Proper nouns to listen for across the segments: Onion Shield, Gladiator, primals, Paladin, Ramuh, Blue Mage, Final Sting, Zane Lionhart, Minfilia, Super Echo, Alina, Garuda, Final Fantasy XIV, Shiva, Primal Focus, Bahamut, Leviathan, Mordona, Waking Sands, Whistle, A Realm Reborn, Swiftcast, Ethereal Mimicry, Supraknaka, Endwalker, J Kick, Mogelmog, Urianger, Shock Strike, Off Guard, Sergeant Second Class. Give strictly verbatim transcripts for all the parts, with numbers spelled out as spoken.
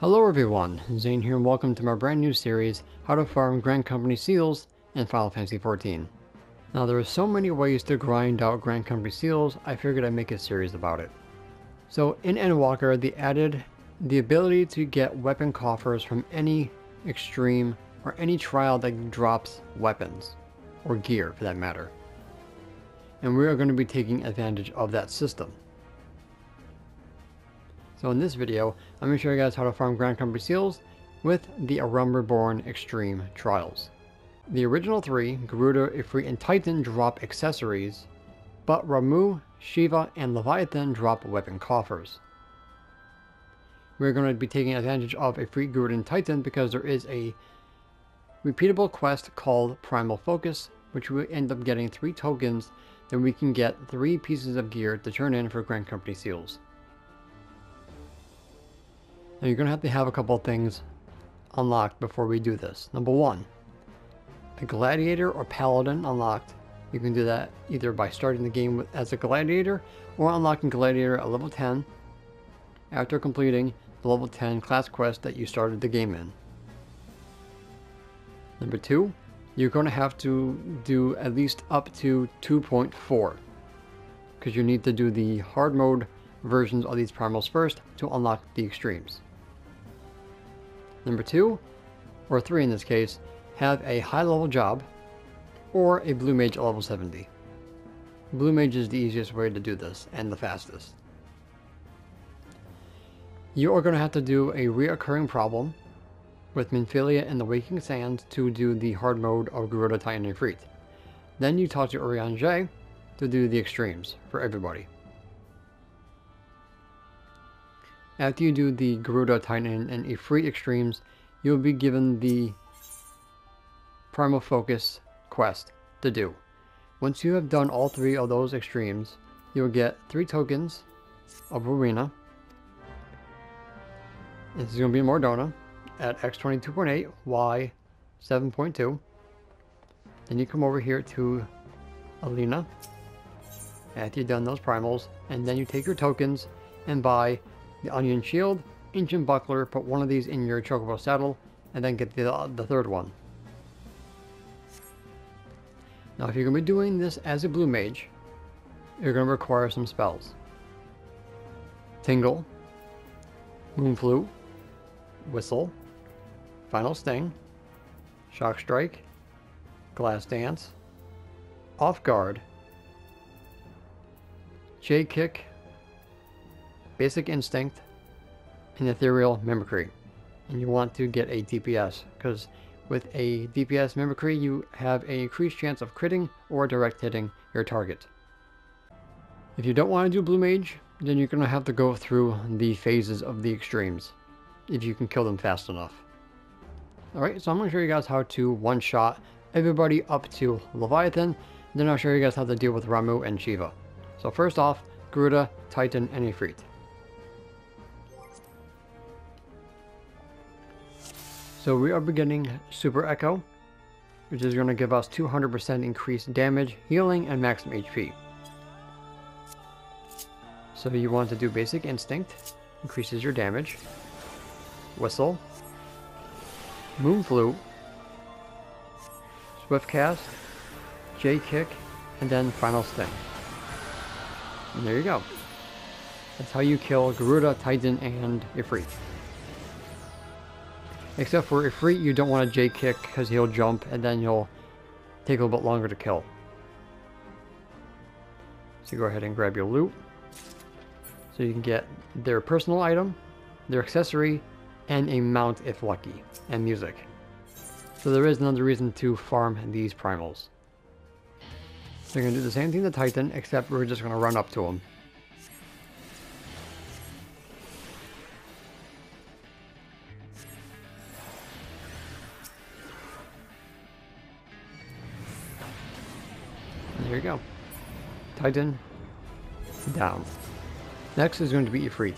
Hello everyone, Zane here and welcome to my brand new series, How to Farm Grand Company Seals in Final Fantasy fourteen. Now there are so many ways to grind out Grand Company Seals, I figured I'd make a series about it. So in Endwalker they added the ability to get weapon coffers from any extreme or any trial that drops weapons, or gear for that matter. And we are going to be taking advantage of that system. So in this video, I'm going to show you guys how to farm Grand Company Seals with the A Realm Reborn Extreme Trials. The original three, Garuda, Ifrit, and Titan drop accessories, but Ramuh, Shiva, and Leviathan drop weapon coffers. We're going to be taking advantage of Ifrit, Garuda, and Titan because there is a repeatable quest called Primal Focus, which we end up getting three tokens, then we can get three pieces of gear to turn in for Grand Company Seals. Now you're going to have to have a couple of things unlocked before we do this. Number one, a Gladiator or Paladin unlocked. You can do that either by starting the game with, as a Gladiator or unlocking Gladiator at level ten after completing the level ten class quest that you started the game in. Number two, you're going to have to do at least up to two point four because you need to do the hard mode versions of these primals first to unlock the extremes. Number two, or three in this case, have a high level job or a Blue Mage at level seventy. Blue Mage is the easiest way to do this and the fastest. You are going to have to do a reoccurring problem with Minfilia and the Waking Sands to do the hard mode of Garuda, Titan, and Ifrit. Then you talk to Urianger to do the extremes for everybody. After you do the Garuda, Titan, and Ifrit extremes, you'll be given the Primal Focus quest to do. Once you have done all three of those extremes, you'll get three tokens of Arena. This is going to be Mordona at X twenty-two point eight, Y seven point two. Then you come over here to Alina after you've done those primals, and then you take your tokens and buy the Onion Shield, Ancient Buckler, put one of these in your Chocobo saddle, and then get the, uh, the third one. Now if you're going to be doing this as a Blue Mage, you're going to require some spells. Tingle, Moonflute, Whistle, Final Sting, Shock Strike, Glass Dance, Off Guard, J Kick, Basic Instinct, and Ethereal Mimicry. And you want to get a D P S, because with a D P S Mimicry you have an increased chance of critting or direct hitting your target. If you don't want to do Blue Mage, then you're going to have to go through the phases of the extremes, if you can kill them fast enough. Alright, so I'm going to show you guys how to one-shot everybody up to Leviathan, then I'll show you guys how to deal with Ramuh and Shiva. So first off, Garuda, Titan, and Ifrit. So we are beginning Super Echo, which is going to give us two hundred percent increased damage, healing, and maximum H P. So you want to do Basic Instinct, increases your damage, Whistle, Moonflute, Swiftcast, J Kick, and then Final Sting. And there you go. That's how you kill Garuda, Titan, and Ifrit. Except for Ifrit, you don't want to J-kick because he'll jump and then he'll take a little bit longer to kill. So go ahead and grab your loot. So you can get their personal item, their accessory, and a mount if lucky, and music. So there is another reason to farm these primals. So you're going to do the same thing to Titan, except we're just going to run up to him. There you go. Titan, down. Next is going to be Ifrit.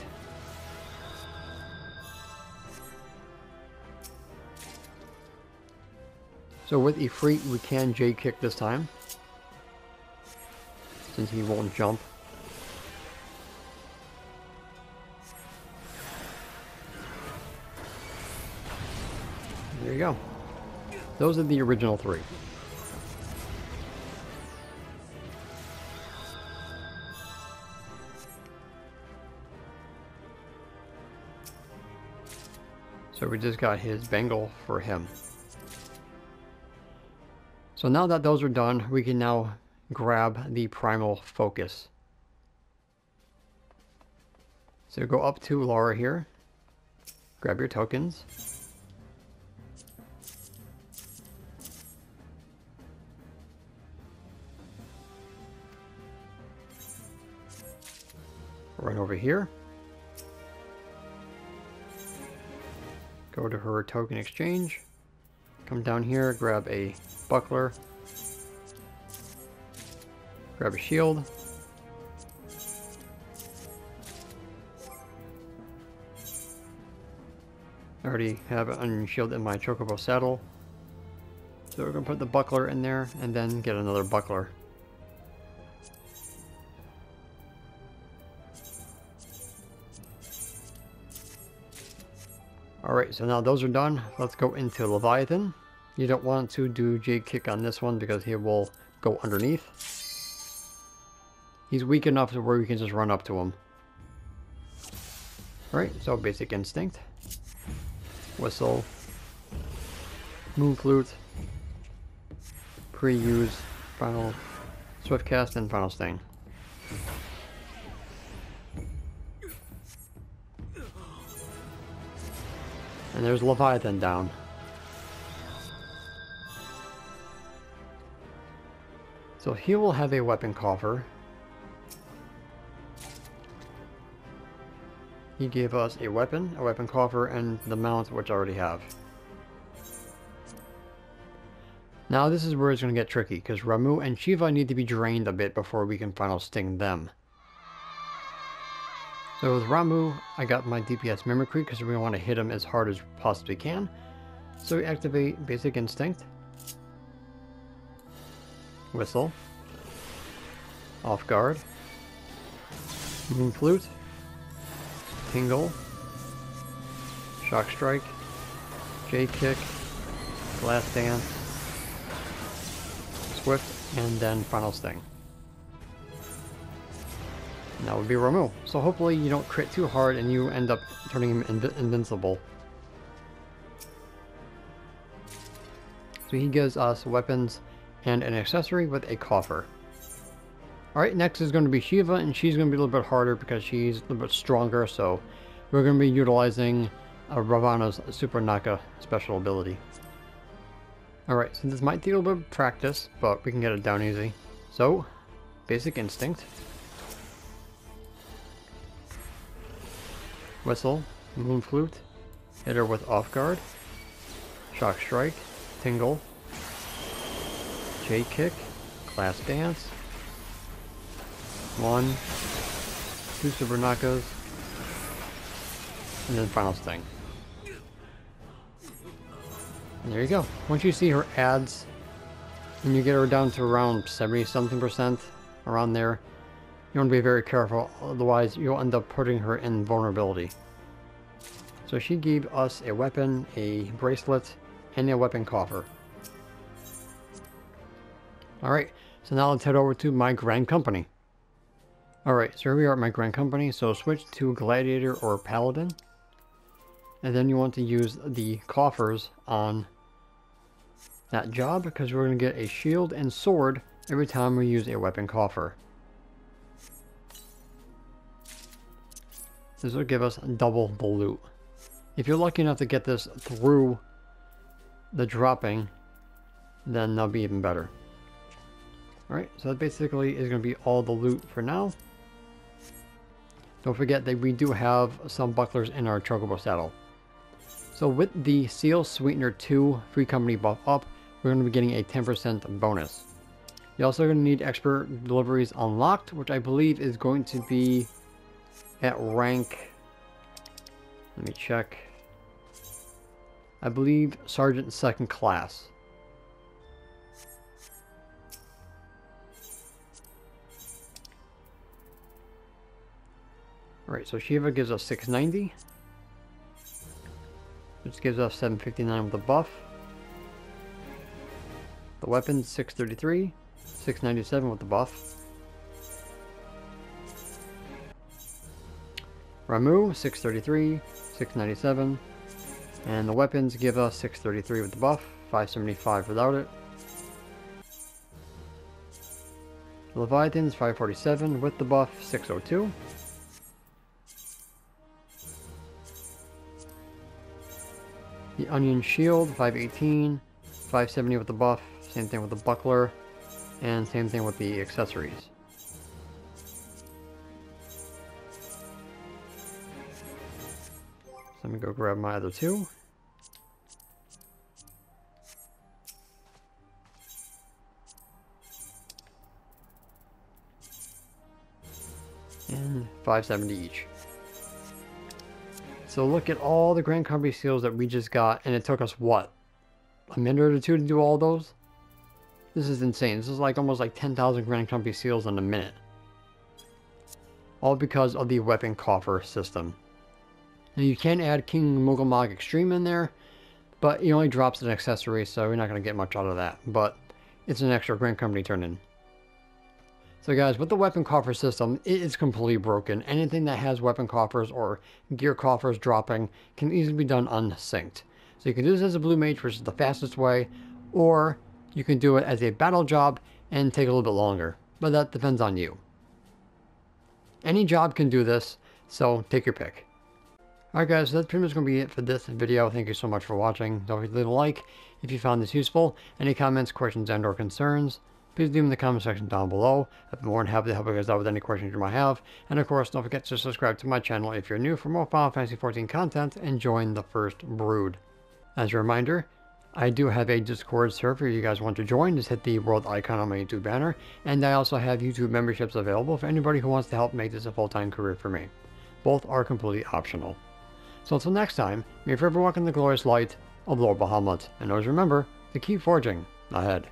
So with Ifrit, we can J-kick this time, since he won't jump. go. Those are the original three. So we just got his bangle for him. So now that those are done, we can now grab the Primal Focus. So go up to Laura here, grab your tokens. Run over here. Go to her token exchange, come down here, grab a buckler, grab a shield, I already have an onion shield in my chocobo saddle, so we're going to put the buckler in there and then get another buckler. Alright, so now those are done. Let's go into Leviathan. You don't want to do J Kick on this one because he will go underneath. He's weak enough to where we can just run up to him. Alright, so Basic Instinct. Whistle. Moonflute. Pre-use. Final Swiftcast and Final Sting. And there's Leviathan down. So he will have a weapon coffer. He gave us a weapon, a weapon coffer, and the mount, which I already have. Now this is where it's going to get tricky, because Ramuh and Shiva need to be drained a bit before we can Final Sting them. So with Ramuh, I got my D P S mimicry because we want to hit him as hard as we possibly can. So we activate Basic Instinct, Whistle, Off Guard, Moonflute, Tingle, Shock Strike, J Kick, Glass Dance, Swift, and then Final Sting. And that would be Ramuh. So hopefully you don't crit too hard and you end up turning him inv invincible. So he gives us weapons and an accessory with a coffer. Alright, next is going to be Shiva, and she's going to be a little bit harder because she's a little bit stronger, so we're going to be utilizing uh, Ravana's Supraknaka special ability. Alright, so this might take a little bit of practice, but we can get it down easy. So, Basic Instinct. Whistle, Moonflute, hit her with Off Guard, Shock Strike, Tingle, J Kick, Glass Dance, one, two Supraknakas, and then Final Sting. And there you go. Once you see her adds, and you get her down to around seventy something percent, around there, you want to be very careful, otherwise you'll end up putting her in vulnerability. So she gave us a weapon, a bracelet, and a weapon coffer. Alright, so now let's head over to my Grand Company. Alright, so here we are at my Grand Company, so switch to Gladiator or Paladin. And then you want to use the coffers on that job, because we're going to get a shield and sword every time we use a weapon coffer. This will give us double the loot. If you're lucky enough to get this through the dropping, then that'll be even better. Alright, so that basically is going to be all the loot for now. Don't forget that we do have some bucklers in our chocobo saddle. So with the Seal Sweetener two free company buff up, we're going to be getting a ten percent bonus. You're also going to need expert deliveries unlocked, which I believe is going to be at rank, let me check, I believe Sergeant Second Class. Alright, so Shiva gives us six ninety, which gives us seven fifty-nine with the buff. The weapon's six thirty-three, six ninety-seven with the buff. Ramuh, six thirty-three, six ninety-seven. And the weapons give us six thirty-three with the buff, five seventy-five without it. Leviathan's five forty-seven with the buff, six oh two. The Onion Shield, five eighteen, five seventy with the buff, same thing with the Buckler, and same thing with the accessories. So let me go grab my other two. And five seventy each. So look at all the Grand Company seals that we just got, and it took us, what, a minute or two to do all those? This is insane. This is like almost like ten thousand Grand Company seals in a minute. All because of the weapon coffer system. Now you can add King Mogelmog Extreme in there, but it only drops an accessory, so you're not going to get much out of that. But it's an extra Grand Company turn in. So guys, with the weapon coffer system, it is completely broken. Anything that has weapon coffers or gear coffers dropping can easily be done unsynced. So you can do this as a Blue Mage, which is the fastest way, or you can do it as a battle job and take a little bit longer. But that depends on you. Any job can do this, so take your pick. Alright guys, so that's pretty much going to be it for this video. Thank you so much for watching. Don't forget to leave a like if you found this useful. Any comments, questions, and or concerns, please leave them in the comment section down below. I'd be more than happy to help you guys out with any questions you might have. And of course, don't forget to subscribe to my channel if you're new for more Final Fantasy fourteen content and join the first brood. As a reminder, I do have a Discord server if you guys want to join. Just hit the world icon on my YouTube banner. And I also have YouTube memberships available for anybody who wants to help make this a full-time career for me. Both are completely optional. So until next time, may you forever walk in the glorious light of Lord Bahamut. And always remember to keep forging ahead.